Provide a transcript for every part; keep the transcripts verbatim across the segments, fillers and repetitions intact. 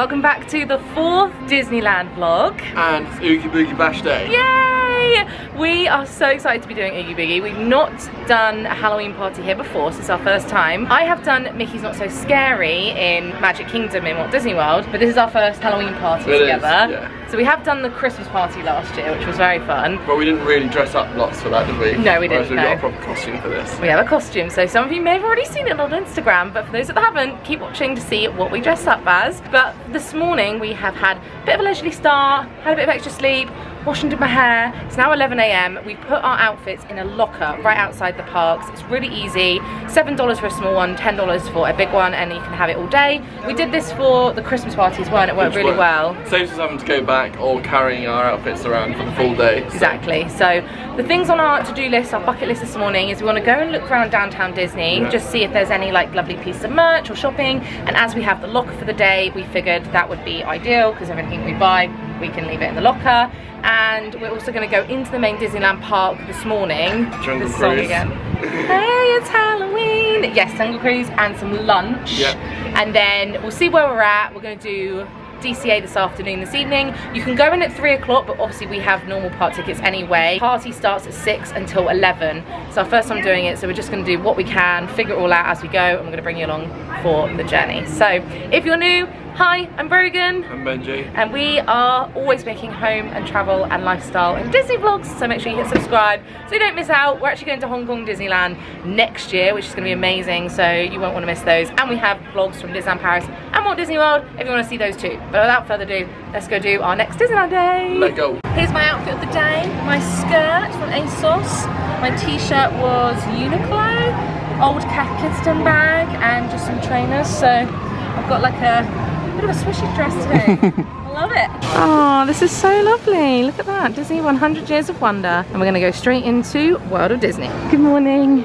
Welcome back to the fourth Disneyland vlog. And it's Oogie Boogie Bash Day. Yay! We are so excited to be doing Oogie Boogie. We've not done a Halloween party here before, so it's our first time. I have done Mickey's Not So Scary in Magic Kingdom in Walt Disney World, but this is our first Halloween party it together. Is, yeah. So we have done the Christmas party last year, which was very fun. But we didn't really dress up lots for that, did we? No, we didn't. Whereas we no. got a proper costume for this. We have a costume, so some of you may have already seen it on Instagram, but for those that haven't, keep watching to see what we dress up as. But this morning we have had a bit of a leisurely start, had a bit of extra sleep, washed and did my hair. It's now eleven A M We put our outfits in a locker right outside the parks. It's really easy. seven dollars for a small one, ten dollars for a big one, and you can have it all day. We did this for the Christmas party as well, and it worked Which really well. Saves us having to go back or carrying our outfits around for the full day. So. Exactly. So the things on our to-do list, our bucket list this morning, is we want to go and look around Downtown Disney, yeah. just see if there's any like lovely piece of merch or shopping. And as we have the locker for the day, we figured that would be ideal because everything we buy, we can leave it in the locker. And we're also going to go into the main Disneyland park this morning. Jungle this Cruise. Song again. Hey, it's Halloween! Yes, Jungle Cruise and some lunch. Yep. And then we'll see where we're at. We're going to do D C A this afternoon, this evening. You can go in at three o'clock, but obviously we have normal park tickets anyway. Party starts at six until eleven. It's our first time doing it, so we're just going to do what we can, figure it all out as we go, and we're going to bring you along for the journey. So if you're new, hi, I'm Brogan. I'm Benji. And we are always making home and travel and lifestyle and Disney vlogs, so make sure you hit subscribe so you don't miss out. We're actually going to Hong Kong Disneyland next year, which is going to be amazing, so you won't want to miss those. And we have vlogs from Disneyland Paris and Walt Disney World if you want to see those too. But without further ado, let's go do our next Disneyland day. Let's go. Here's my outfit of the day. My skirt from ASOS. My t-shirt was Uniqlo, old Kath Kidston bag, and just some trainers. So I've got like a bit of a swishy dress today. I love it. Oh, this is so lovely. Look at that. Disney one hundred Years of Wonder. And we're going to go straight into World of Disney. Good morning.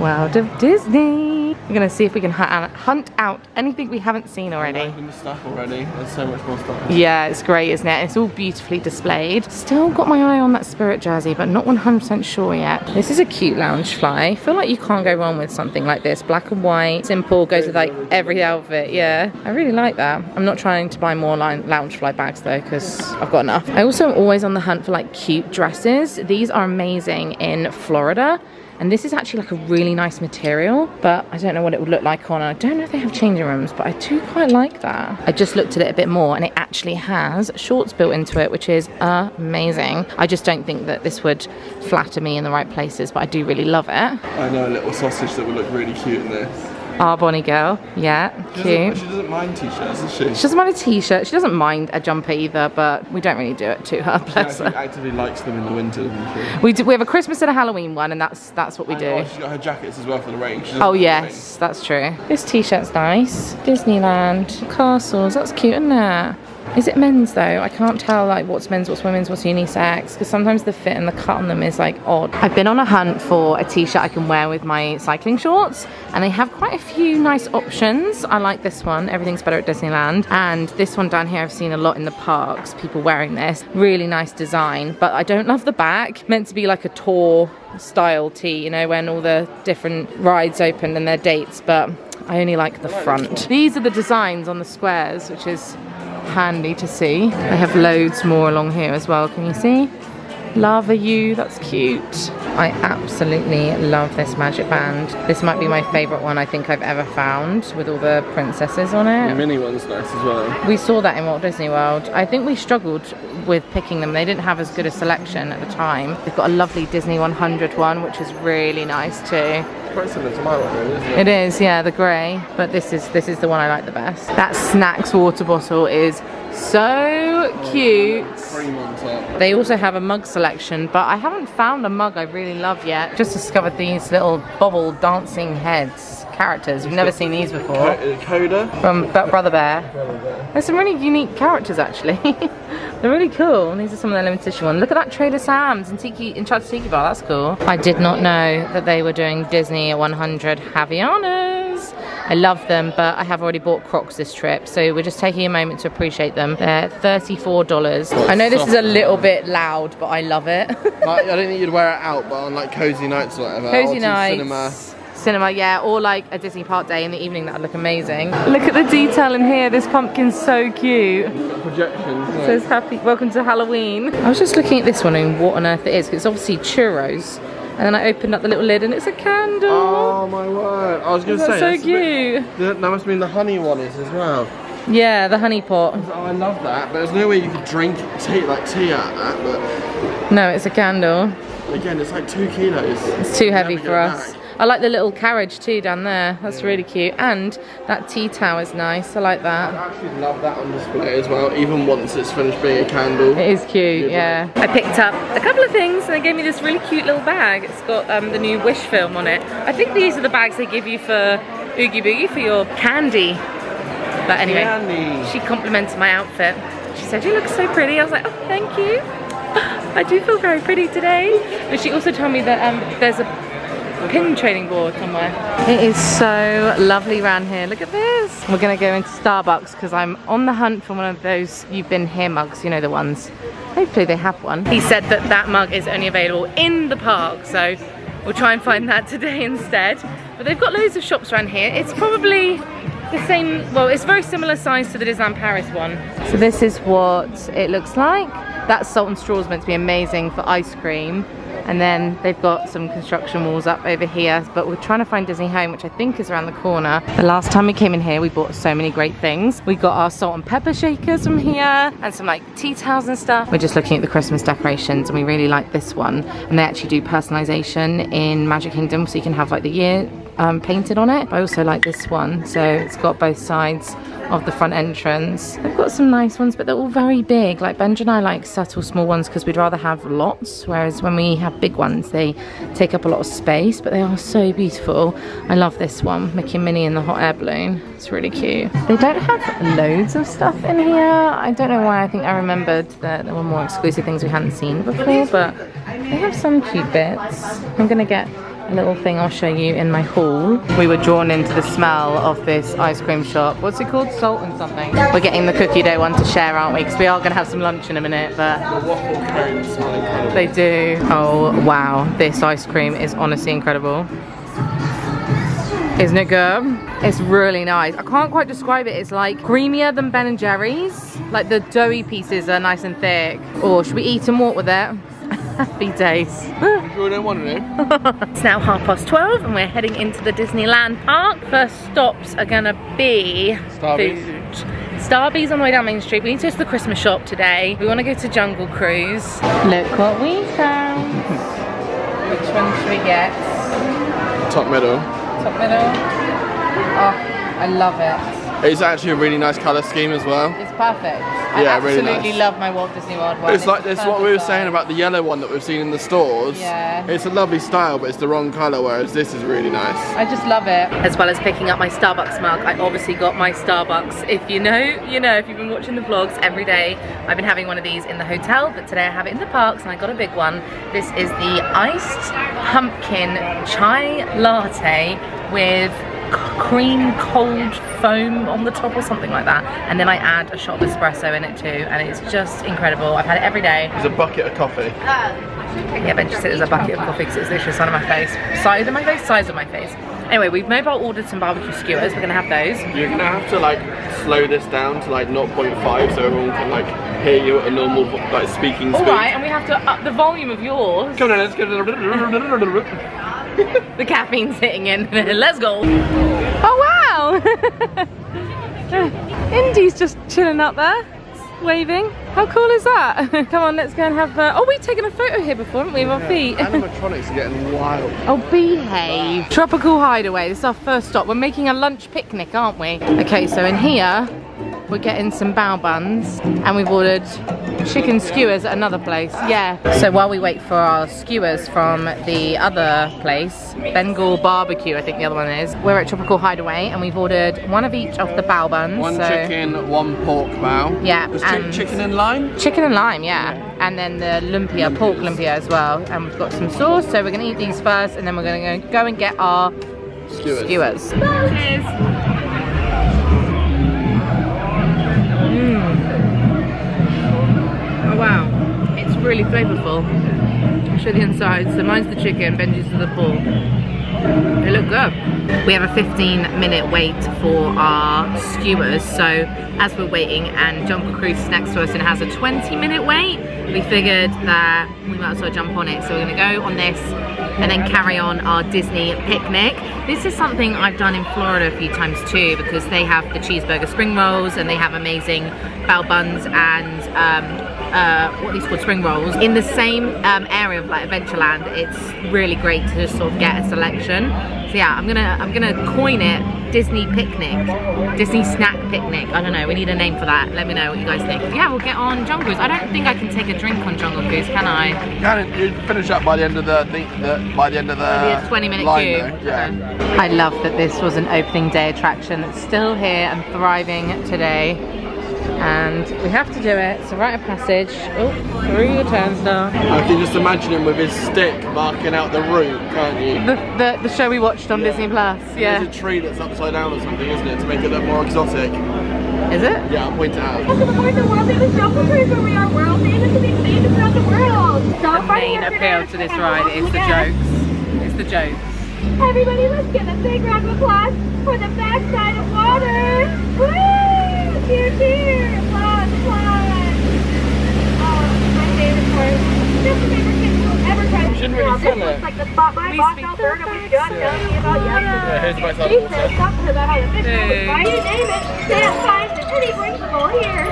World of Disney. We're going to see if we can hunt out anything we haven't seen already. I've opened the stuff already. There's so much more stuff. Yeah, it's great, isn't it? It's all beautifully displayed. Still got my eye on that Spirit jersey, but not one hundred percent sure yet. This is a cute Lounge Fly. I feel like you can't go wrong with something like this. Black and white, simple, goes with like every outfit. Yeah, I really like that. I'm not trying to buy more Lounge Fly bags though, because I've got enough. I also am always on the hunt for like cute dresses. These are amazing in Florida. And this is actually like a really nice material, but I don't know what it would look like on. I don't know if they have changing rooms, but I do quite like that. I just looked at it a bit more and it actually has shorts built into it, which is amazing. I just don't think that this would flatter me in the right places, but I do really love it. I know a little sausage that would look really cute in this. Our Bonnie girl, yeah, she cute. Doesn't, she doesn't mind t-shirts, does she? She doesn't mind a t-shirt, she doesn't mind a jumper either, but we don't really do it to her, bless her. She actively likes them in the winter, doesn't she? We, do, we have a Christmas and a Halloween one, and that's that's what we I do. Know, she's got her jackets as well for the rain. Oh yes, that's true. This t-shirt's nice. Disneyland, castles, that's cute, isn't it? Is it men's though? I can't tell like what's men's, what's women's, what's unisex, because sometimes the fit and the cut on them is like odd. I've been on a hunt for a t-shirt I can wear with my cycling shorts, and they have quite a few nice options. I like this one, Everything's Better at Disneyland, and this one down here I've seen a lot in the parks, people wearing this. Really nice design, but I don't love the back. Meant to be like a tour style tee, you know, when all the different rides opened and their dates, but I only like the front. These are the designs on the squares, which is handy to see. They have loads more along here as well. Can you see? Lava you, that's cute. I absolutely love this magic band. This might be my favourite one I think I've ever found, with all the princesses on it. The mini one's nice as well. We saw that in Walt Disney World. I think we struggled with picking them. They didn't have as good a selection at the time. They've got a lovely Disney one hundred one, which is really nice too. Quite similar to my one though, isn't it? It is, yeah, the grey. But this is this is the one I like the best. That Snacks water bottle is so cute. Cream on top. They also have a mug selection, but I haven't found a mug I really love yet. Just discovered these little bobble dancing heads characters. We've never seen these before. Coda from Brother Bear. There's some really unique characters actually. They're really cool. These are some of their limited edition ones. Look at that Trader Sam's and Tiki, Enchanted Tiki Bar. That's cool. I did not know that they were doing Disney one hundred Havaianas. I love them, but I have already bought Crocs this trip, so we're just taking a moment to appreciate them. They're thirty-four dollars. I know this is a little bit loud, but I love it. Like, I don't think you'd wear it out, but on like cozy nights or whatever. Cozy nights. Cinema. cinema, yeah, or like a Disney park day in the evening, that would look amazing. Look at the detail in here, this pumpkin's so cute. Projections. It says happy, welcome to Halloween. I was just looking at this one and what on earth it is, because it's obviously churros. And then I opened up the little lid and it's a candle. Oh my word. I was going to say, that's so cute. Bit, that must mean the honey one is as well. Yeah, the honey pot. Oh, I love that, but there's no way you could drink tea, like tea out of that, but... No, it's a candle. Again, it's like two kilos. It's too heavy for us. Back. I like the little carriage too down there. That's yeah. really cute. And that tea towel is nice. I like that. I actually love that on display as well, even once it's finished being a candle. It is cute, yeah. I picked up a couple of things and they gave me this really cute little bag. It's got um, the new Wish film on it. I think these are the bags they give you for Oogie Boogie for your candy. But anyway, candy. She complimented my outfit. She said, you look so pretty. I was like, oh, thank you. I do feel very pretty today. But she also told me that um, there's a pin trading board somewhere. It is so lovely around here. Look at this. We're going to go into Starbucks because I'm on the hunt for one of those You've Been Here mugs. You know the ones. Hopefully they have one. He said that that mug is only available in the park. So we'll try and find that today instead. But they've got loads of shops around here. It's probably... the same, well, it's very similar size to the Disneyland Paris one. So this is what it looks like. That salt and straw is meant to be amazing for ice cream. And then they've got some construction walls up over here. But we're trying to find Disney Home, which I think is around the corner. The last time we came in here, we bought so many great things. We got our salt and pepper shakers from here and some like tea towels and stuff. We're just looking at the Christmas decorations and we really like this one. And they actually do personalization in Magic Kingdom, so you can have like the year Um, painted on it. I also like this one, so it's got both sides of the front entrance. They've got some nice ones, but they're all very big. Like Benji and I like subtle small ones because we'd rather have lots, whereas when we have big ones they take up a lot of space, but they are so beautiful. I love this one, Mickey and Minnie in the hot air balloon. It's really cute. They don't have loads of stuff in here. I don't know why, I think I remembered that there were more exclusive things we hadn't seen before, but they have some cute bits. I'm gonna get a little thing I'll show you in my haul. We were drawn into the smell of this ice cream shop. What's it called? Salt and something. We're getting the cookie dough one to share, aren't we? Because we are going to have some lunch in a minute, but... The waffle cones smell incredible. They do. Oh, wow. This ice cream is honestly incredible. Isn't it good? It's really nice. I can't quite describe it. It's like creamier than Ben and Jerry's. Like the doughy pieces are nice and thick. Or oh, should we eat and walk with it? Happy days. Sure don't want it. It's now half past twelve and we're heading into the Disneyland park. First stops are gonna be Starbucks. Starbucks on the way down Main Street. We need to go to the Christmas shop today. We want to go to Jungle Cruise. Look what we found. Which one should we get? Top middle. Top middle. Oh, I love it. It's actually a really nice colour scheme as well. It's perfect. I yeah, absolutely really nice. Love my Walt Disney World one. It's, it's like this, what we were style. saying about the yellow one that we've seen in the stores. Yeah. It's a lovely style, but it's the wrong colour, whereas this is really nice. I just love it. As well as picking up my Starbucks mug, I obviously got my Starbucks. If you know, you know, if you've been watching the vlogs every day, I've been having one of these in the hotel, but today I have it in the parks and I got a big one. This is the iced pumpkin chai latte with cream cold foam on the top or something like that, and then I add a shot of espresso in it too, and it's just incredible. I've had it every day. It's a bucket of coffee. Yeah, Benji said it was a bucket of coffee because it's literally the size of my face. Size of my face? Size of my face. Anyway, we've mobile ordered some barbecue skewers. We're gonna have those. You're gonna have to like slow this down to like zero point five so everyone can like hear you at a normal like speaking speed. Alright, and we have to up the volume of yours. Come on, let's go. The caffeine's hitting in. Let's go. Oh wow! Indy's just chilling up there, waving. How cool is that? Come on, let's go and have a... Oh, we've taken a photo here before, haven't we, of yeah, our feet? Animatronics are getting wild. Oh, behave. Tropical Hideaway, this is our first stop. We're making a lunch picnic, aren't we? Okay, so in here, we're getting some bao buns, and we've ordered chicken skewers at another place. Yeah. So while we wait for our skewers from the other place, Bengal Barbecue, I think the other one is, we're at Tropical Hideaway, and we've ordered one of each of the bao buns. One so... chicken, one pork bao. Yeah. There's and chicken and Chicken and lime, yeah. And then the lumpia, pork lumpia as well. And we've got some sauce, so we're gonna eat these first and then we're gonna go and get our skewers. skewers. Cheers. Mm. Oh wow, it's really flavorful. I'll show the inside. So mine's the chicken, Benji's the pork. They look good. We have a fifteen minute wait for our skewers, so as we're waiting and Jungle Cruise is next to us and has a twenty minute wait, we figured that we might as well jump on it. So we're gonna go on this and then carry on our Disney picnic. This is something I've done in Florida a few times too, because they have the cheeseburger spring rolls and they have amazing bao buns and um, uh, what these called spring rolls in the same um, area of like Adventureland. It's really great to just sort of get a selection. So yeah, I'm gonna I'm gonna coin it Disney picnic, Disney snack picnic. I don't know. We need a name for that. Let me know what you guys think. Yeah, we'll get on Jungle Cruise. I don't think I can take a drink on Jungle Cruise, can I? Can you finish up by the end of the, the by the end of the twenty minute queue? Yeah. I love that this was an opening day attraction that's still here and thriving today. And we have to do it, so write a passage. Oh, through your turnstile. I can just imagine him with his stick marking out the route, can't you? The, the, the show we watched on yeah. Disney Plus, yeah. There's a tree that's upside down or something, isn't it, to make it look more exotic. Is it? Yeah, I'll point it out. Welcome aboard the World Famous Jungle Cruise, where we are world famous to be seen throughout the world. The main appeal to this ride is the jokes. It's the jokes. Everybody, let's give a big round of applause for the backside of water. Woo! Cheer, cheer! Applause, applause! Oh, my favorite part. Just my favorite kid who will ever try to figure out this looks like the spot my boss Alberta was just telling me about yesterday. She said something about how the fish was right. You name it, Sam finds it, and he brings them all here.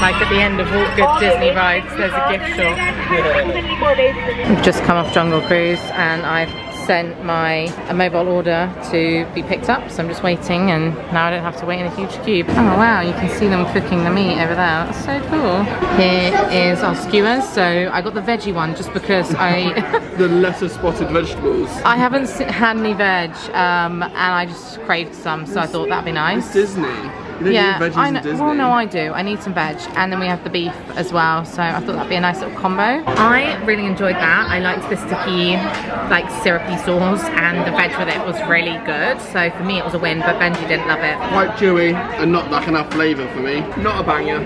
Like at the end of all good Disney rides, there's a gift shop. We've just come off Jungle Cruise and I've sent my a mobile order to be picked up, so I'm just waiting, and now I don't have to wait in a huge queue. Oh wow, you can see them cooking the meat over there. That's so cool. Here is our skewers. So I got the veggie one just because I the lesser spotted vegetables. I haven't had any veg, um, and I just craved some, so I thought that'd be nice. It's Disney. You don't yeah, need veggies I know, in Disney. Well, no, I do. I need some veg, and then we have the beef as well. So I thought that'd be a nice little combo. I really enjoyed that. I liked the sticky, like syrupy sauce, and the veg with it was really good. So for me, it was a win. But Benji didn't love it. Quite chewy, and not like enough flavour for me. Not a banger.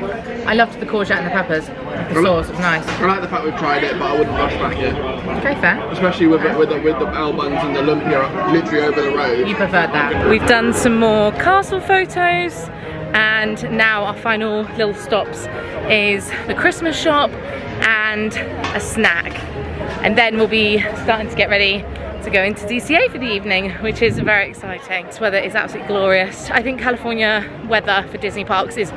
I loved the courgette and the peppers. The I sauce like, was nice. I like the fact we've tried it, but I wouldn't rush back here. Very fair. Especially with yeah. the, with the, with the bao buns and the lumpia literally over the road. You preferred that. We've done some more castle photos. And now our final little stops is the Christmas shop and a snack. And then we'll be starting to get ready to go into D C A for the evening, which is very exciting. This weather is absolutely glorious. I think California weather for Disney parks is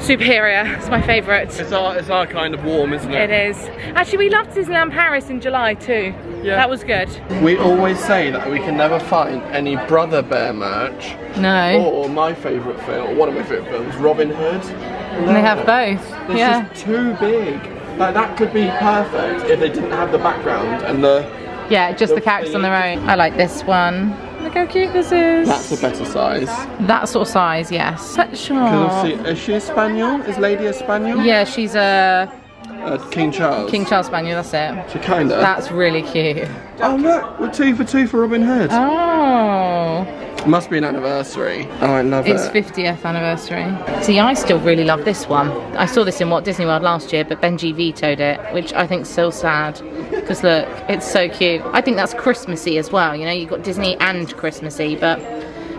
superior. It's my favourite. It's our, it's our kind of warm, isn't it? It is. Actually, we loved Disneyland Paris in July too. Yeah. That was good. We always say that we can never find any Brother Bear merch. No. Or my favourite film, one of my favourite films, Robin Hood. No. And they have both. This yeah. is too big. Like, that could be perfect if they didn't have the background and the... Yeah, just the, the characters on their own. I like this one. Look how cute this is. That's a better size. That sort of size, yes. Sure. Obviously, is she a spaniel? Is Lady a spaniel? Yeah, she's a... Uh, King Charles. King Charles spaniel, that's it. She kind of. That's really cute. Oh look, we're two for two for Robin Hood. Oh. It must be an anniversary. Oh, I love it's it. It's fiftieth anniversary. See, I still really love this one. I saw this in Walt Disney World last year, but Benji vetoed it, which I think's so sad. Because look, it's so cute. I think that's Christmassy as well, you know, you've got Disney and Christmassy, but...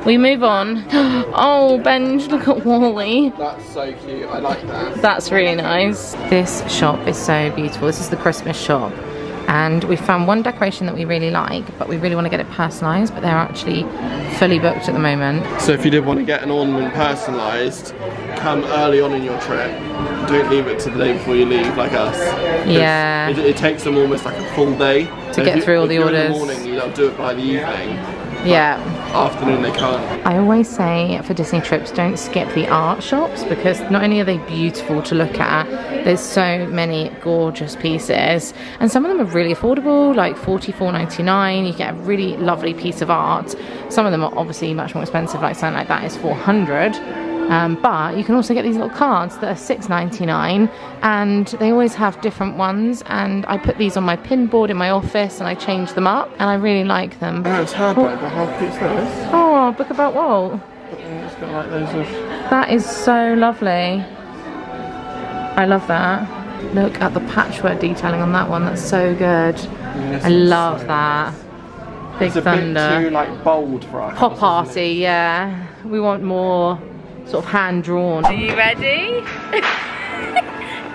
We move on. Oh, Benj, look at Wally. That's so cute, I like that. That's really nice. This shop is so beautiful. This is the Christmas shop. And we found one decoration that we really like, but we really want to get it personalised, but they're actually fully booked at the moment. So if you did want to get an ornament personalised, come early on in your trip. Don't leave it to the day before you leave, like us. Yeah. It, it takes them almost like a full day. To so get you, through all the orders. In the morning, you'll do it by the evening. Yeah. Afternoon they can't. I always say for Disney trips, don't skip the art shops, because not only are they beautiful to look at, there's so many gorgeous pieces, and some of them are really affordable, like forty-four ninety-nine. You get a really lovely piece of art. Some of them are obviously much more expensive, like something like that is four hundred. Um, but you can also get these little cards that are six ninety-nine, and they always have different ones, and I put these on my pin board in my office and I change them up and I really like them. Oh, it's hard, but how cute is this? Oh, book about Walt. It's got like those of... That is so lovely. I love that. Look at the patchwork detailing on that one, that's so good. Yes, I love so that. Nice. Big it's Thunder. It's a bit too like bold for us. Pop arty, yeah. We want more sort of hand drawn. Are you ready?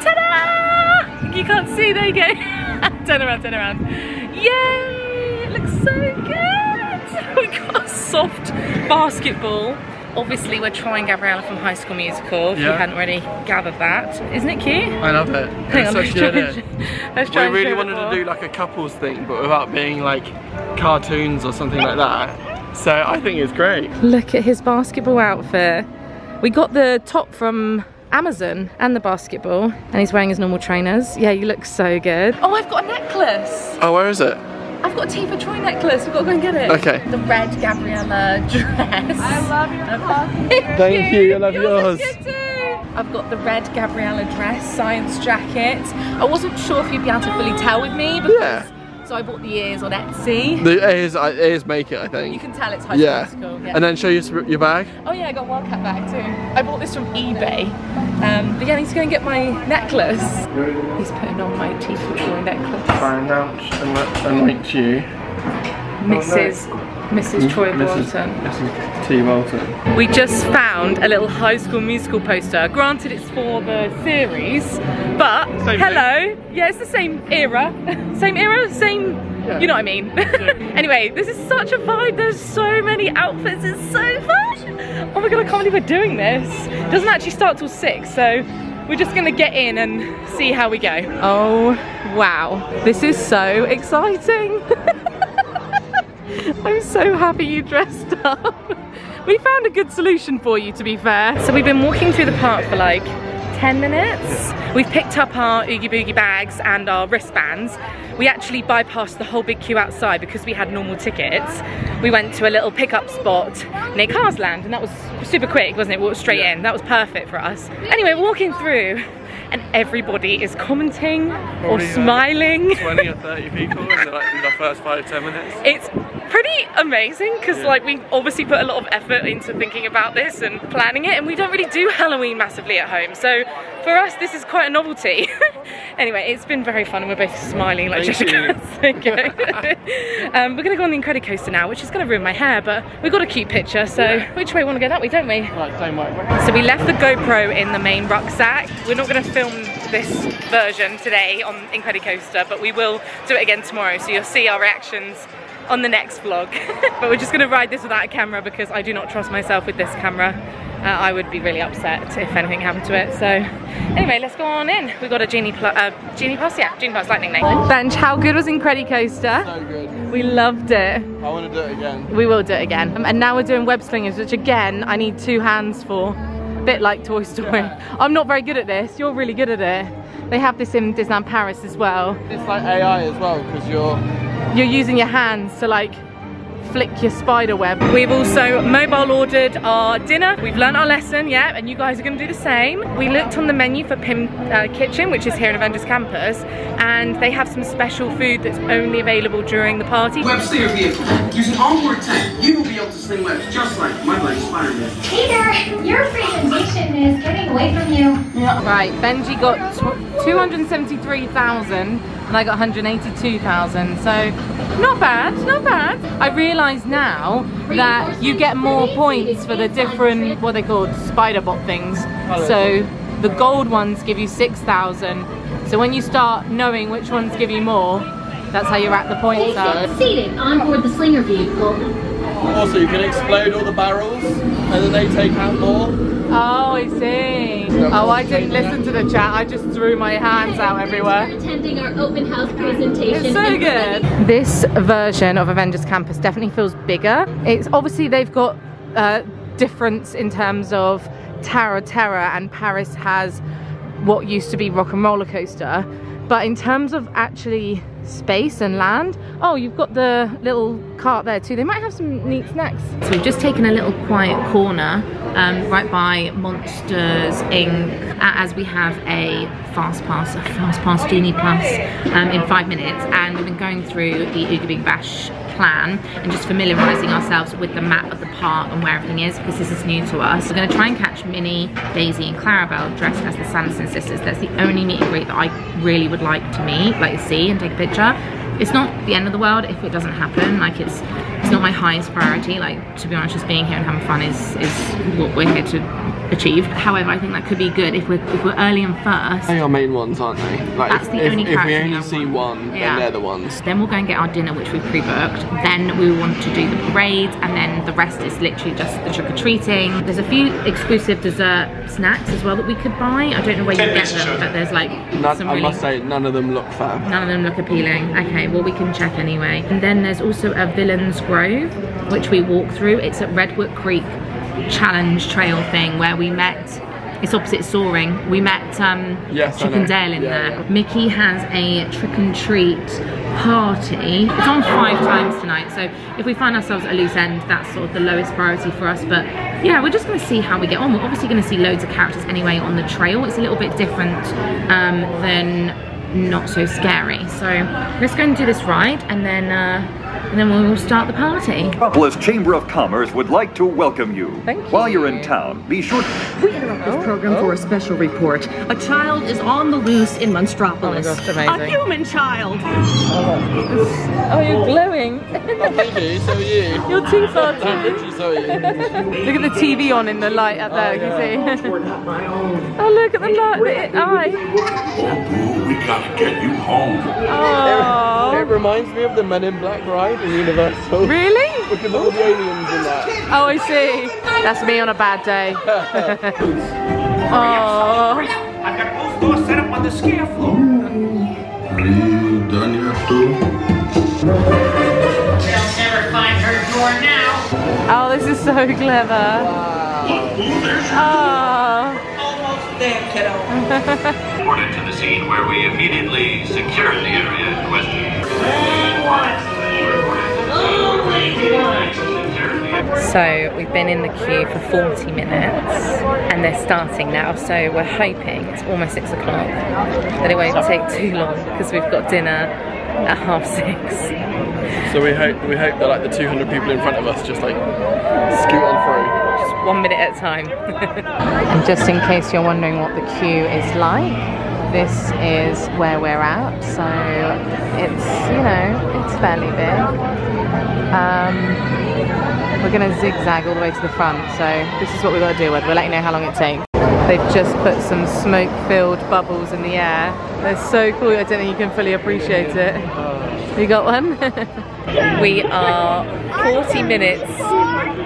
Ta-da! You can't see. There you go. Turn around, turn around. Yay! It looks so good. We've got a soft basketball. Obviously, we're Troy and Gabriella from High School Musical, if yeah. you hadn't already gathered that. Isn't it cute? I love it. Hang it's on, such good idea. Let's try we really wanted to do like a couples thing, but without being like cartoons or something like that. So I think it's great. Look at his basketball outfit. We got the top from Amazon and the basketball, and he's wearing his normal trainers. Yeah, you look so good. Oh, I've got a necklace. Oh, where is it? I've got a T for Troy necklace, we've got to go and get it. Okay. The red Gabriella dress. I love your costume. Thank you, I love yours. I've got the red Gabriella dress, science jacket. I wasn't sure if you'd be able to fully tell with me, because yeah. so I bought the ears on Etsy. The ears, I, ears make it, I think. You can tell it's high school yeah. musical. Yeah. And then show you your bag. Oh yeah, I got a Wildcat bag too. I bought this from eBay. Um, but yeah, I need to go and get my necklace. He's putting on my T for Troy necklace. Find out and anoint you. Missus Oh, no. Missus Troy Bolton. Missus T Bolton. We just found a little High School Musical poster. Granted, it's for the series, but same hello. Thing. Yeah, it's the same era. Same era, same. Yeah. You know what I mean? Yeah. Anyway, this is such a vibe. There's so many outfits. It's so fun. Oh my god, I can't believe we're doing this. It doesn't actually start till six, so we're just gonna get in and see how we go. Oh wow, this is so exciting. I'm so happy you dressed up. We found a good solution for you, to be fair. So we've been walking through the park for like ten minutes. We've picked up our Oogie Boogie bags and our wristbands. We actually bypassed the whole big queue outside because we had normal tickets. We went to a little pickup spot near Carsland, and that was super quick, wasn't it? Walked straight yeah. in. That was perfect for us. Anyway, we're walking through and everybody is commenting or Probably, smiling. Uh, twenty or thirty people in the, like, in the first five, ten minutes. It's pretty amazing because yeah. like we obviously put a lot of effort into thinking about this and planning it, and we don't really do Halloween massively at home, so for us this is quite a novelty. Anyway, it's been very fun and we're both smiling like Jessica. um, we're gonna go on the Incredicoaster now, which is gonna ruin my hair, but we've got a cute picture, so yeah. which way we want to go, that way, don't we? Right, same way. So we left the GoPro in the main rucksack. We're not gonna film this version today on Incredicoaster, but we will do it again tomorrow, so you'll see our reactions on the next vlog. But we're just gonna ride this without a camera because I do not trust myself with this camera. uh, I would be really upset if anything happened to it. So anyway, let's go on in. We got a Genie Plus, uh, Genie Plus, yeah, Genie Plus Lightning Lane. Benj, how good was Incredicoaster? So good. We loved it. I want to do it again. We will do it again. Um, and now we're doing web slingers, which again I need two hands for. A bit like Toy Story. Yeah. I'm not very good at this. You're really good at it. They have this in Disneyland Paris as well. It's like A I as well because you're. You're using your hands to like flick your spider web. We've also mobile ordered our dinner. We've learned our lesson, yeah, and you guys are gonna do the same. We looked on the menu for Pim uh, Kitchen, which is here in Avengers Campus, and they have some special food that's only available during the party. Web slinger vehicle. Using onboard tank, you will be able to sling webs just like my buddy Spider-Man. Peter, your presentation is getting away from you. Yeah. Right, Benji got two hundred seventy-three thousand. And I got one hundred eighty-two thousand, so not bad, not bad. I realise now that you get more points for the different, what are they called, spider bot things. So the gold ones give you six thousand. So when you start knowing which ones give you more, that's how you rack the points up. Please get seated on board the slinger vehicle. Also, you can explode all the barrels, and then they take out more. Oh, I see. Oh, I didn't listen to the chat. I just threw my hands out everywhere. Thanks for attending our open house presentation. It's so good. This version of Avengers Campus definitely feels bigger. It's obviously they've got a uh, difference in terms of Terror Terror, and Paris has what used to be Rock and Roller Coaster. But in terms of actually space and land, oh, you've got the little cart there too. They might have some neat snacks. So we've just taken a little quiet corner um, right by Monsters Incorporated, as we have a fast pass, a fast pass Genie Plus um, in five minutes, and we've been going through the Oogie Boogie Bash plan and just familiarising ourselves with the map of the park and where everything is, because this is new to us. We're going to try and catch Minnie, Daisy and Clarabelle dressed as the Sanderson sisters. That's the only meet and greet that I really would like to meet, like see and take a picture. it's not the end of the world if it doesn't happen. Like, it's it's not my highest priority. Like, to be honest, just being here and having fun is is what we're here to achieve. However, I think that could be good if we're, if we're early and first. They're our main ones, aren't they? Like, that's if, the only if, if we only see one, then yeah. They're the ones. Then we'll go and get our dinner, which we've pre-booked. Then we want to do the parade, and then the rest is literally just the trick-or-treating. There's a few exclusive dessert snacks as well that we could buy. I don't know where you get them, but there's like none, some really, I must say, none of them look fab. None of them look appealing. Okay, well, we can check anyway. And then there's also a Villains Grove, which we walk through. It's at Redwood Creek Challenge Trail thing where we met, it's opposite Soaring. We met um, yes, Chippendale in yeah, there. Yeah. Mickey has a trick and treat party. It's on five times tonight, so if we find ourselves at a loose end, that's sort of the lowest priority for us. But yeah, we're just gonna see how we get on. We're obviously gonna see loads of characters anyway on the trail. It's a little bit different um, than Not So Scary. So let's go and do this ride, and then uh, and then we'll start the party. Metropolis Chamber of Commerce would like to welcome you. Thank you. While you're in town, be sure to... We interrupt this program oh. for a special report. A child is on the loose in Monstropolis. Oh my gosh, amazing. A human child. Oh, oh you're glowing. I'm Benji, so are you. You're too far too. I'm Richie, so are you. Look at the T V on in the light up there, oh, yeah. Can you see? Oh, look at the light. Eye. Oh, boo, we gotta get you home. Oh. It reminds me of the Men in Black ride. Universal. Really? Look at all the aliens in that. Oh, I see. That's me on a bad day. Oh. I've got both doors set up on the scare floor. Are you done yet, too? They'll never find her door now. Oh, this is so clever. Wow. Oh. Almost there, kiddo. Ordered to the scene where we immediately secured the area in question. So we've been in the queue for forty minutes and they're starting now, so we're hoping, it's almost six o'clock, that it won't take too long because we've got dinner at half six. So we hope we hope that like the two hundred people in front of us just like scoot on through. Just one minute at a time. And just in case you're wondering what the queue is like, this is where we're at, so it's, you know, it's fairly big. Um, we're going to zigzag all the way to the front, so this is what we've got to do with. We'll let you know how long it takes. They've just put some smoke-filled bubbles in the air. They're so cool, I don't think you can fully appreciate it. You got one? We are forty minutes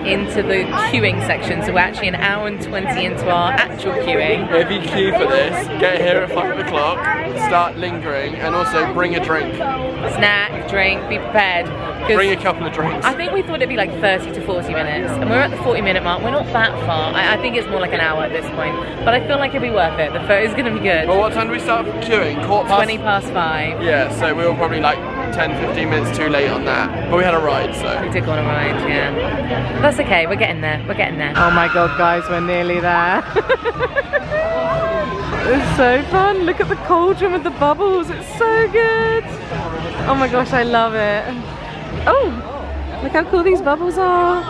into the queuing section, so we're actually an hour and twenty into our actual queuing. If you queue for this, get here at five o'clock, start lingering, and also bring a drink. Snack, drink, be prepared. Bring a couple of drinks. I think we thought it'd be like thirty to forty minutes, and we're at the forty minute mark. We're not that far. I, I think it's more like an hour at this point, but I feel like it'd be worth it. The photo's gonna be good. Well, what time do we start queuing? Quarter past? twenty past five. Yeah, so we were probably like ten, fifteen minutes too late on that, but we had a ride, so. We did go on a ride, yeah. But that's okay, we're getting there, we're getting there. Oh my god, guys, we're nearly there. It's so fun, look at the cauldron with the bubbles, it's so good. Oh my gosh, I love it. Oh, look how cool these bubbles are.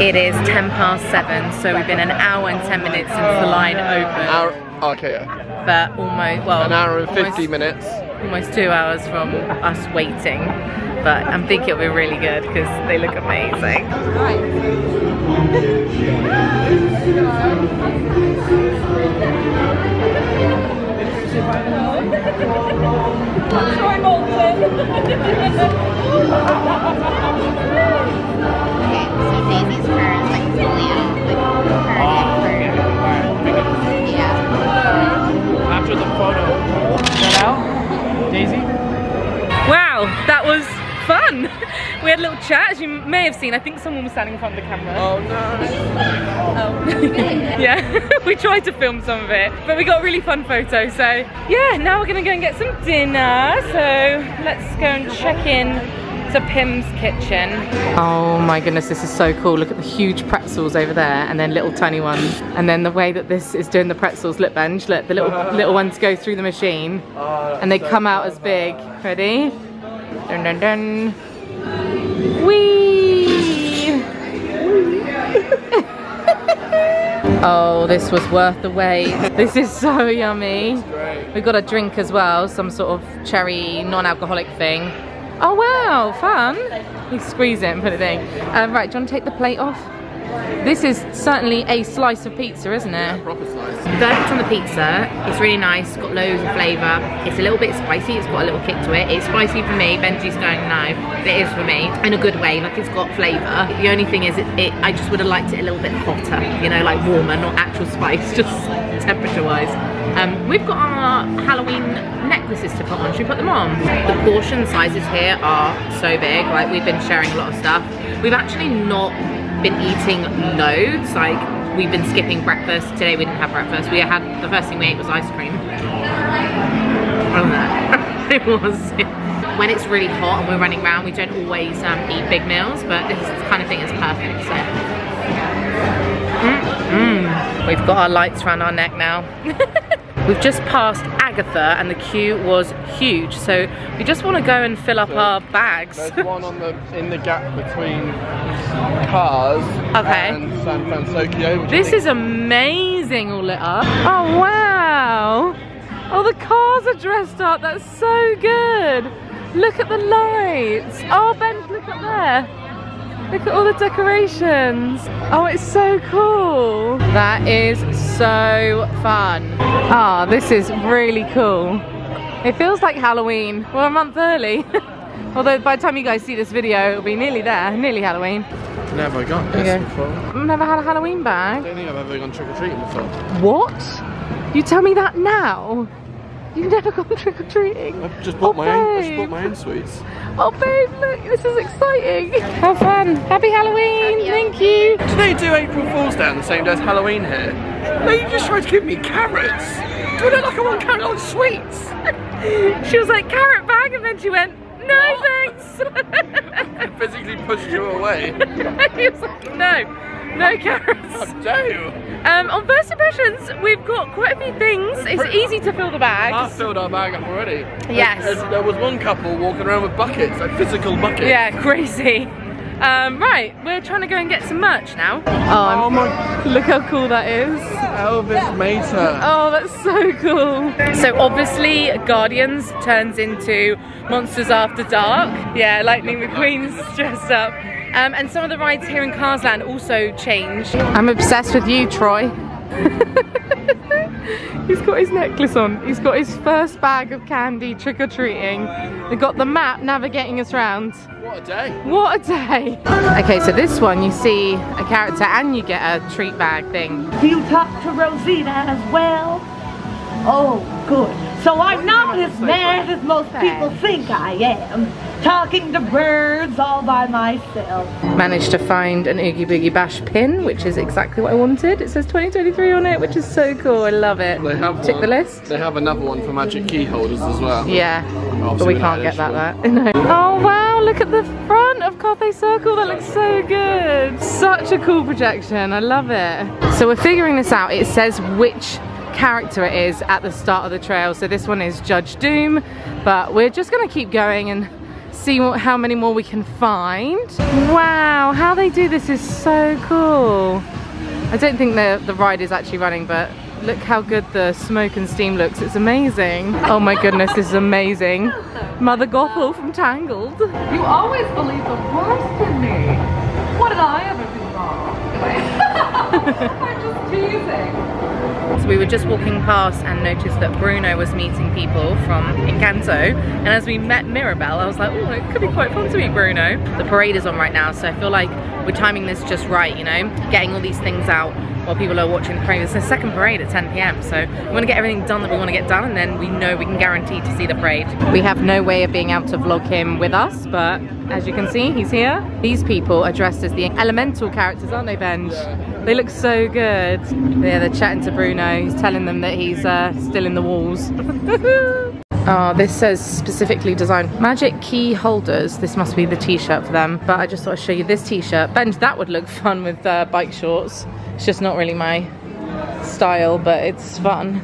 It is ten past seven, so we've been an hour and ten minutes since the line opened. Hour, okay, yeah. But almost, well. An hour and almost, fifty minutes. Almost two hours from us waiting, but I think it'll be really good because they look amazing. Okay, so Daisy's fur is like fully out, like fur. Yeah. After the photo. Is that out? Daisy? Wow, that was fun! We had a little chat, as you may have seen. I think someone was standing in front of the camera. Oh no! Oh. Yeah, we tried to film some of it, but we got a really fun photo, so yeah, now we're gonna go and get some dinner, so let's go and check in to Pim's kitchen. Oh my goodness, this is so cool. Look at the huge pretzels over there, and then little tiny ones, and then the way that this is doing the pretzels. Look, Benj, look, the little little ones go through the machine, oh, and they so come cool. out as big. Ready? Dun dun dun. Whee! Oh, this was worth the wait. This is so yummy. We got a drink as well, some sort of cherry non-alcoholic thing. Oh wow, fun. You squeeze it and put it in. Um, right, do you want to take the plate off? This is certainly a slice of pizza, isn't it? Yeah, proper slice. The verdict's on the pizza. It's really nice, it's got loads of flavour. It's a little bit spicy, it's got a little kick to it. It's spicy for me, Benji's going now, but it is for me, in a good way, like it's got flavour. The only thing is, it, it, I just would have liked it a little bit hotter, you know, like warmer, not actual spice, just temperature-wise. Um, we've got our Halloween necklaces to put on. Should we put them on? The portion sizes here are so big, like we've been sharing a lot of stuff. We've actually not been eating loads, like we've been skipping breakfast. Today we didn't have breakfast. We had, the first thing we ate was ice cream. Oh, it was. When it's really hot and we're running around, we don't always um, eat big meals, but this kind of thing is perfect, so. Mm-mm. We've got our lights around our neck now. We've just passed Agatha and the queue was huge, so we just want to go and fill up so our bags. There's one on the, in the gap between cars okay. and San Francisco. This is amazing, all lit up. Oh wow! Oh, the cars are dressed up, that's so good! Look at the lights! Oh Ben, look up there! Look at all the decorations. Oh, it's so cool. That is so fun. Ah, this is really cool. It feels like Halloween. We're a month early. Although by the time you guys see this video, it'll be nearly there, nearly Halloween. Never got this okay. before. I've never had a Halloween bag. I don't think I've ever gone trick-or-treating before. What? You tell me that now? You've never gone trick-or-treating? I've just bought, oh, my own, I just bought my own sweets. Oh babe, look, this is exciting. Have fun. Happy Halloween, Happy thank you. Do they do April Fool's down the same day as Halloween here? They just tried to give me carrots. Do I look like I want carrot on sweets? She was like, carrot bag, and then she went, no what? Thanks. I physically pushed you away. He was like, no. No carrots. How dare you? Um, on first impressions, we've got quite a few things. It's easy to fill the bag. I've filled our bag up already. Yes. There, there, there was one couple walking around with buckets, like physical buckets. Yeah, crazy. Um, right, we're trying to go and get some merch now. Um, oh my, look how cool that is. Elvis Mater. Oh, that's so cool. So obviously Guardians turns into Monsters After Dark. Yeah, Lightning McQueen's dressed up. Um, and some of the rides here in Carsland also change. I'm obsessed with you, Troy. He's got his necklace on. He's got his first bag of candy trick-or-treating. They've got the map navigating us round. What a day. What a day. Okay, so this one, you see a character and you get a treat bag thing. Do you talk to Rosita as well? Oh, good. So I'm not as mad as most people think I am. Talking to birds all by myself. Managed to find an Oogie Boogie Bash pin, which is exactly what I wanted. It says twenty twenty-three on it, which is so cool. I love it. They have Tick one. the list. They have another one for magic key holders as well. Yeah, obviously but we can't get that. that. No. Oh wow, look at the front of Cathay Circle. That looks so good. Such a cool projection. I love it. So we're figuring this out. It says which character it is at the start of the trail. So this one is Judge Doom, but we're just going to keep going and see what, how many more we can find. Wow, how they do this is so cool. I don't think the, the ride is actually running, but look how good the smoke and steam looks. It's amazing. Oh my goodness, this is amazing. Mother Gothel from Tangled. You always believe the worst in me. What did I ever do wrong? I'm just teasing. So we were just walking past and noticed that Bruno was meeting people from Encanto, and as we met Mirabelle I was like, oh, it could be quite fun to meet Bruno. The parade is on right now, so I feel like we're timing this just right, you know, getting all these things out while people are watching the parade. It's the second parade at ten p m, so we want to get everything done that we want to get done, and then we know we can guarantee to see the parade. We have no way of being able to vlog him with us, but as you can see, he's here. These people are dressed as the elemental characters, aren't they, Benj? Yeah. They look so good. Yeah, they're chatting to Bruno. He's telling them that he's uh, still in the walls. Oh, this says specifically designed magic key holders. This must be the t-shirt for them, but I just thought I'd show you this t-shirt. Benj, that would look fun with uh, bike shorts. It's just not really my style, but it's fun.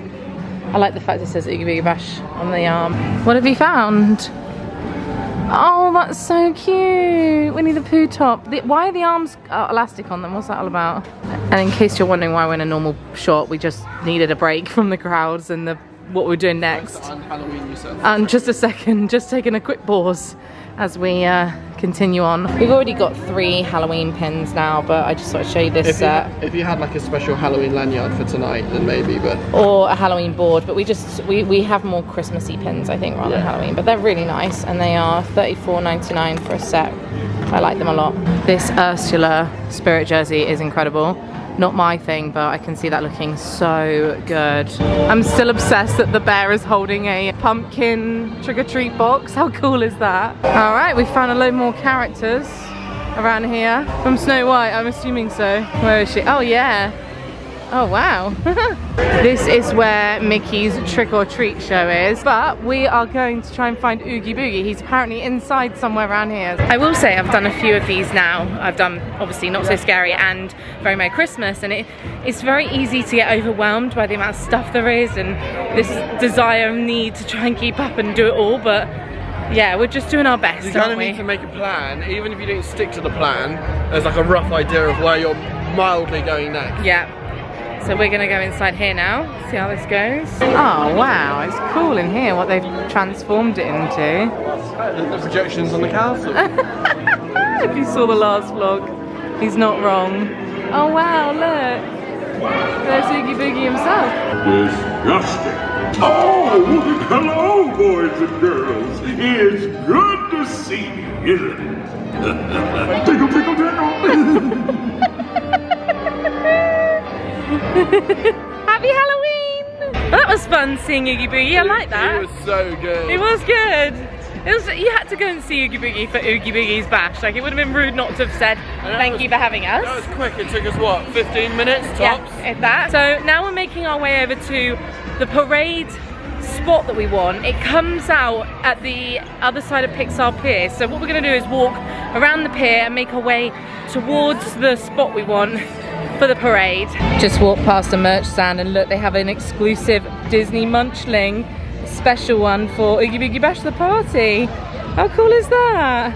I like the fact it says Oogie Boogie Bash on the arm. What have you found? Oh, that's so cute. Winnie the Pooh top. The, why are the arms uh, elastic on them? What's that all about? And in case you're wondering why we're in a normal shot, we just needed a break from the crowds and the what we're doing next. And um, just a second, just taking a quick pause as we uh, continue on. We've already got three Halloween pins now, but I just thought I'd show you this if you, set. If you had like a special Halloween lanyard for tonight, then maybe, but... Or a Halloween board, but we just, we, we have more Christmassy pins, I think, rather yeah. than Halloween. But they're really nice, and they are thirty-four ninety-nine for a set. I like them a lot. This Ursula spirit jersey is incredible. Not my thing, but I can see that looking so good. I'm still obsessed that the bear is holding a pumpkin trick-or-treat box. How cool is that? All right, we found a load more characters around here. From Snow White, I'm assuming so. Where is she? Oh yeah. Oh wow. This is where Mickey's trick-or-treat show is, but we are going to try and find Oogie Boogie. He's apparently inside somewhere around here. I will say I've done a few of these now. I've done obviously Not So Scary and Very Merry Christmas, and it, it's very easy to get overwhelmed by the amount of stuff there is and this desire and need to try and keep up and do it all, but yeah, we're just doing our best. You kind of need to make a plan, even if you don't stick to the plan. There's like a rough idea of where you're mildly going next. Yeah. So we're gonna go inside here now, see how this goes. Oh wow, it's cool in here what they've transformed it into. The projections on the castle. If you saw the last vlog, he's not wrong. Oh wow, look. There's Oogie Boogie himself. Disgusting. Oh, hello boys and girls. It's good to see you, isn't it? Tickle, tickle, tickle. Happy Halloween! Well, that was fun seeing Oogie Boogie. I like that. It was so good. It was good. It was. You had to go and see Oogie Boogie for Oogie Boogie's Bash. Like, it would have been rude not to have said thank you for having us. That was quick. It took us what, fifteen minutes tops? Yeah, if that. So now we're making our way over to the parade spot that we want. It comes out at the other side of Pixar Pier. So what we're going to do is walk around the pier and make our way towards the spot we want for the parade. Just walked past the merch stand and look, they have an exclusive Disney munchling special one for Oogie Boogie Bash the party. How cool is that?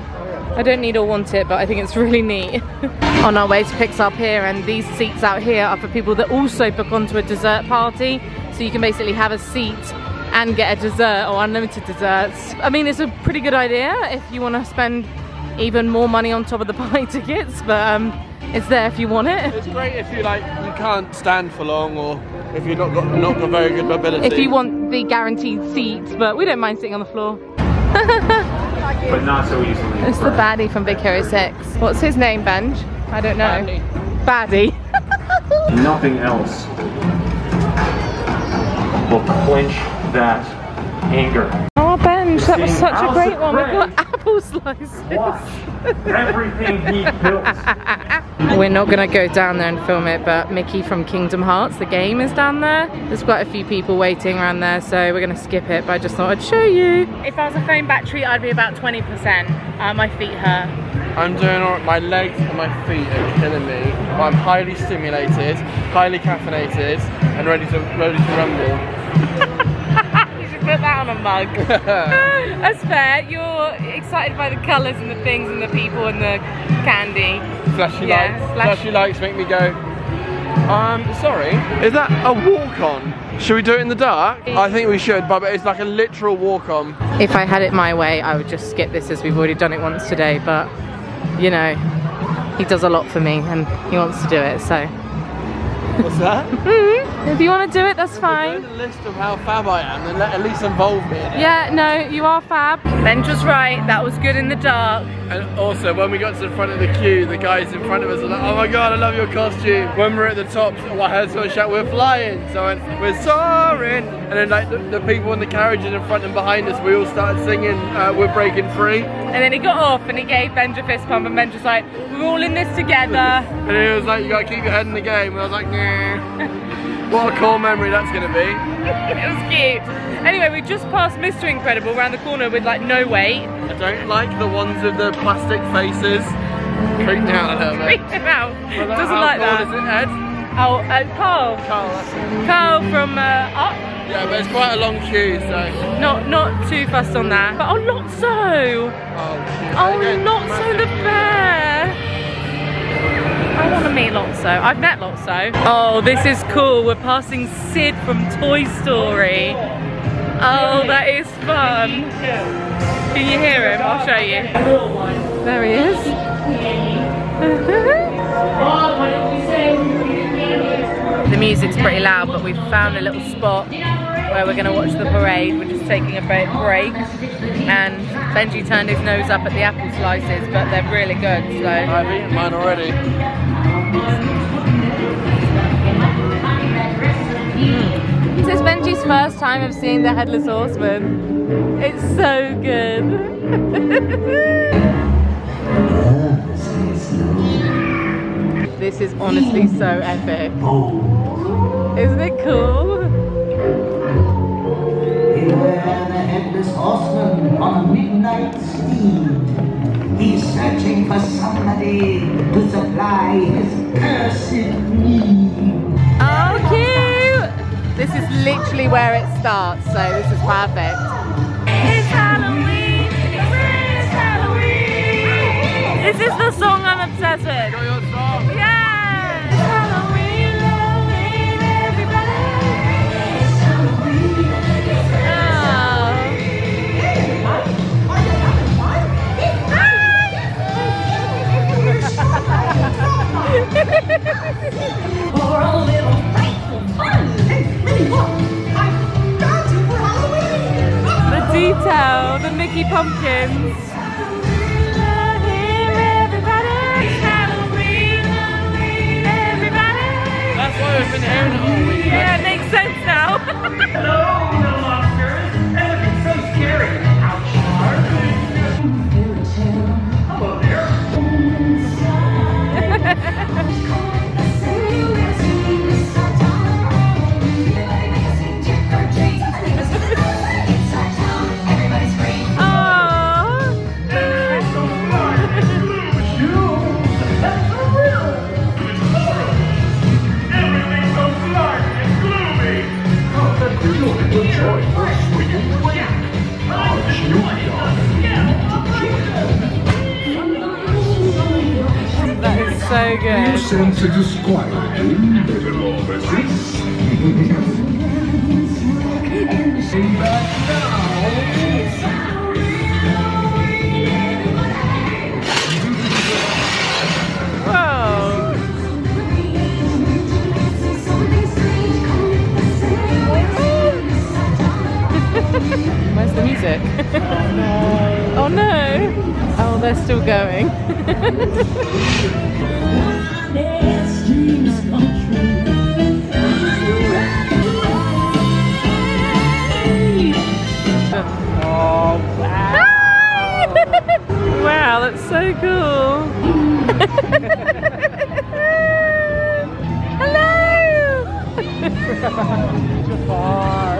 I don't need or want it, but I think it's really neat. On our way to Pixar Pier, and these seats out here are for people that also book onto a dessert party, so you can basically have a seat and get a dessert or unlimited desserts. I mean, it's a pretty good idea if you want to spend even more money on top of the party tickets, but um, it's there if you want it. It's great if you like you can't stand for long, or if you've not got not got very good mobility. If you want the guaranteed seats, but we don't mind sitting on the floor. But not so easily. It's the baddie from Big Hero six. What's his name, Benj? I don't know. Baddie. Baddie. Nothing else will quench that anger. Oh, Benj, that was such a great one. We've got apple slices. Watch everything he built. We're not gonna go down there and film it, but Mickey from Kingdom Hearts, the game, is down there. There's quite a few people waiting around there, so we're gonna skip it, but I just thought I'd show you. If I was a phone battery, I'd be about twenty percent. Uh, my feet hurt. I'm doing all right. My legs and my feet are killing me. But I'm highly stimulated, highly caffeinated, and ready to, ready to rumble. You should put that on a mug. That's fair. You're excited by the colours and the things and the people and the candy. Flashy yeah, lights. Flashy. Flashy lights make me go, um, sorry. Is that a walk-on? Should we do it in the dark? I think we should, but it's like a literal walk-on. If I had it my way, I would just skip this as we've already done it once today, but, you know, he does a lot for me and he wants to do it, so. What's that? Mm-hmm. If you want to do it, that's fine. If you a list of how fab I am, then let, at least involve me in it. Yeah, no, you are fab. Benj was right, that was good in the dark. And also, when we got to the front of the queue, the guys in front of us were like, oh my god, I love your costume. When we were at the top, I heard someone shout, we're flying. So I went, we're soaring. And then like the, the people in the carriages in front and behind us, we all started singing, uh, we're breaking free. And then he got off and he gave Benj a fist pump, and Benj was like, we're all in this together. And he was like, you gotta keep your head in the game. And I was like, nah. What a cool memory that's gonna be. It was cute. Anyway, we just passed Mister Incredible around the corner with like no weight. I don't like the ones with the plastic faces. Creeped out a little bit. Creeped him out. Well, that, doesn't like that. Is it Ed? Oh, uh, Carl. Carl, that's it. Carl from uh, Up. Yeah, but it's quite a long queue, so. Not not too fussed on that. But oh, not so. Oh, cute. Oh, again, not so the bear. I want to meet Lotso. I've met Lotso. Oh, this is cool. We're passing Sid from Toy Story. Oh, that is fun. Can you hear him? I'll show you. There he is. The music's pretty loud, but we've found a little spot where we're going to watch the parade. We're just taking a break. And Benji turned his nose up at the apple slices, but they're really good. So I've eaten mine already. Mm. This is Benji's first time of seeing the Headless Horseman. It's so good. This is honestly so epic. Isn't it cool? Beware the Headless Horseman on a midnight steed. He's searching for somebody to supply his cursed need. Oh, cute! This is literally where it starts, so this is perfect. It's Halloween! It's Halloween! Is this the song I'm obsessed with? You're your song. Yeah! It's Halloween, Halloween, everybody! It's Halloween! It's Halloween! For a little frightful fun! Hey, look! Detail, the Mickey pumpkins. That's why we've been hearing all week. Yeah, it makes sense now. Hello, little monsters. Everything's so scary. Ouch, hello there. That is so good. You sense a disquiet, you better all resist. Where's the music? Oh no. Oh no! Oh, they're still going. Oh wow! Wow, that's so cool! Hello! Jafar!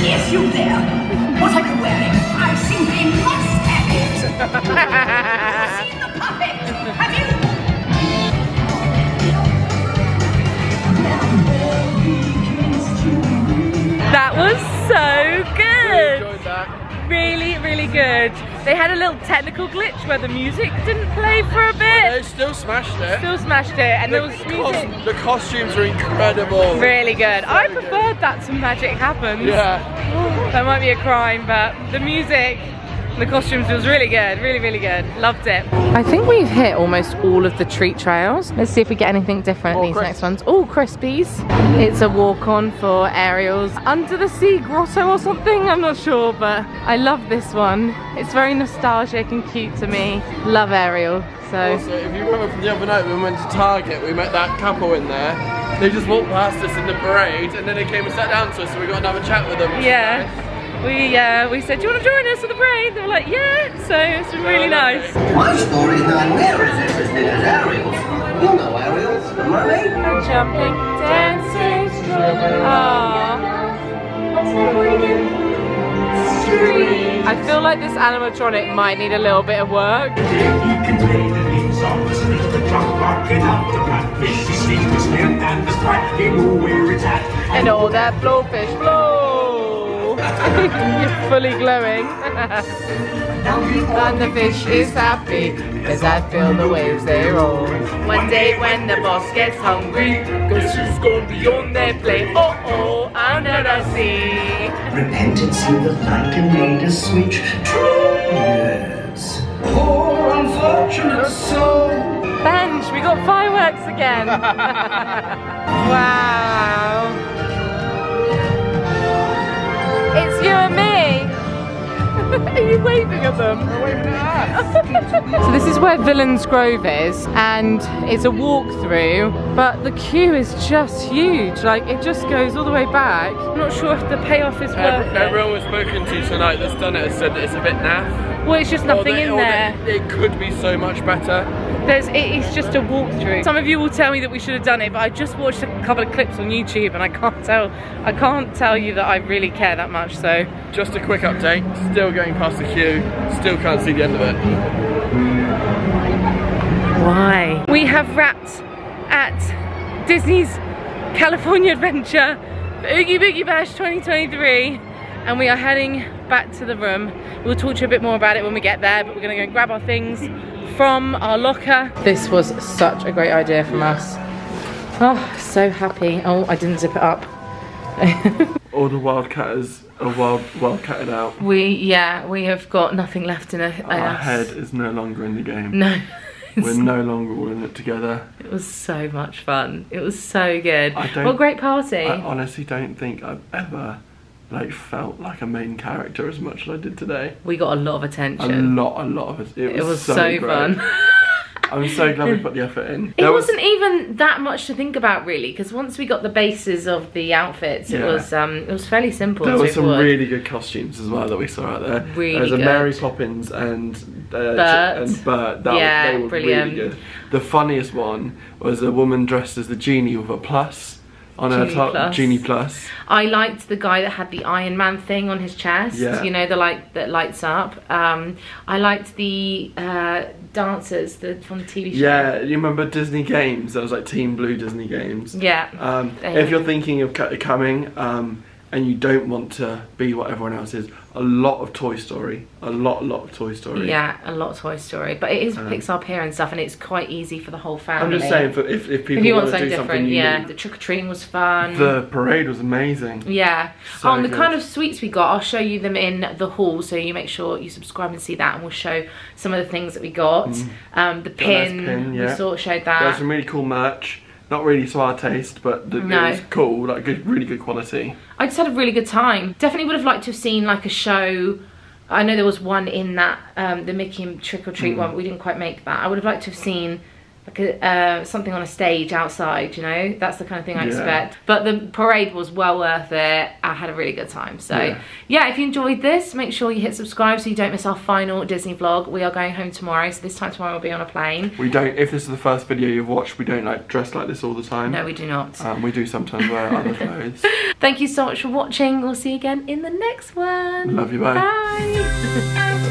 Yes, you there! What are you wearing? I simply must have it! Have you seen the puppet? Have you? That was so good! Really enjoyed that. Really, really good. They had a little technical glitch where the music didn't play for a bit. They still smashed it. Still smashed it, and the there was music. Cos the costumes were incredible. Really good. So I preferred good. That to Magic Happens. Yeah. Ooh, that might be a crime, but the music, the costumes was really good. Really, really good. Loved it. I think we've hit almost all of the treat trails. Let's see if we get anything different. More these crisps. Next ones. Oh, Crispies. It's a walk-on for Ariel's Under the Sea Grotto or something. I'm not sure, but I love this one. It's very nostalgic and cute to me. Love Ariel. So also, if you remember from the other night when we went to Target, we met that couple in there. They just walked past us in the parade, and then they came and sat down to us, so we got another chat with them. Yeah, nice. we uh, we said, do you want to join us for the parade? They were like, yeah. So it's been really nice. My story's not near as interesting as Ariel's. You know Ariel's, the mermaid. Jumping, dancing, aww. I feel like this animatronic might need a little bit of work. And all that blowfish blow. You're fully glowing. And the fish is happy as I feel the waves they roll. One day when the boss gets hungry, guess who's gonna be on their plate? Oh oh, and then I see repentance in the light and made a sweet tears. Poor unfortunate soul. Benj, we got fireworks again. Wow. It's you and me! Are you waving at them? I'm waving at us! So this is where Villains Grove is, and it's a walk through, but the queue is just huge. Like, it just goes all the way back. I'm not sure if the payoff is worth it. Everyone we've spoken to tonight that's done it has said that it's a bit naff. Well, it's just nothing in there. It could be so much better. There's, it's just a walkthrough. Some of you will tell me that we should have done it, but I just watched a couple of clips on YouTube and I can't tell, I can't tell you that I really care that much, so. Just a quick update, still going past the queue, still can't see the end of it. Why? We have wrapped at Disney's California Adventure for Oogie Boogie Bash twenty twenty-three. And we are heading back to the room. We'll talk to you a bit more about it when we get there, but we're gonna go and grab our things from our locker. This was such a great idea from us. Oh, so happy. Oh, I didn't zip it up. All the wildcatters are wild, wildcatted out. We, yeah, we have got nothing left in a, a Our us. head is no longer in the game. No. We're no longer all in it together. It was so much fun. It was so good. I don't, what a great party. I honestly don't think I've ever like felt like a main character as much as I did today. We got a lot of attention. A lot, a lot of it. It was, it was so, so fun. I'm so glad we put the effort in. There it wasn't was... even that much to think about really, because once we got the bases of the outfits, yeah. it was um, it was fairly simple. There were some would. really good costumes as well that we saw out there. Really There was a good. Mary Poppins and uh, Bert. And Bert. That yeah, was, they were brilliant. Really good. The funniest one was a woman dressed as the genie with a plus. On Genie her top, Plus. Genie Plus. I liked the guy that had the Iron Man thing on his chest. Yeah. You know, the light that lights up. Um, I liked the uh, dancers the, from the T V show. Yeah, you remember Disney Games? There was like Team Blue Disney Games. Yeah. Um, yeah. If you're thinking of coming um, and you don't want to be what everyone else is, a lot of Toy Story. A lot, a lot of Toy Story. Yeah, a lot of Toy Story. But it is um, Pixar Pier and stuff, and it's quite easy for the whole family. I'm just saying, for if, if people if you want, want to do different, something different, yeah. Unique. The trick-or-treating was fun. The parade was amazing. Yeah. So um, the good. kind of sweets we got, I'll show you them in the hall, so you make sure you subscribe and see that, and we'll show some of the things that we got. Mm. Um, the pin, nice pin yeah. we sort of showed that. There's some really cool merch. Not really to our taste, but the, no. it was cool, like good, really good quality. I just had a really good time. Definitely would have liked to have seen like a show. I know there was one in that, um, the Mickey and Trick or Treat mm. one, but we didn't quite make that. I would have liked to have seen like a, uh, something on a stage outside, you know? That's the kind of thing I yeah. expect. But the parade was well worth it. I had a really good time. So yeah. yeah, if you enjoyed this, make sure you hit subscribe so you don't miss our final Disney vlog. We are going home tomorrow, so this time tomorrow we'll be on a plane. We don't, if this is the first video you've watched, we don't like dress like this all the time. No, we do not. Um, we do sometimes wear other clothes. Thank you so much for watching. We'll see you again in the next one. Love you, bye. Bye.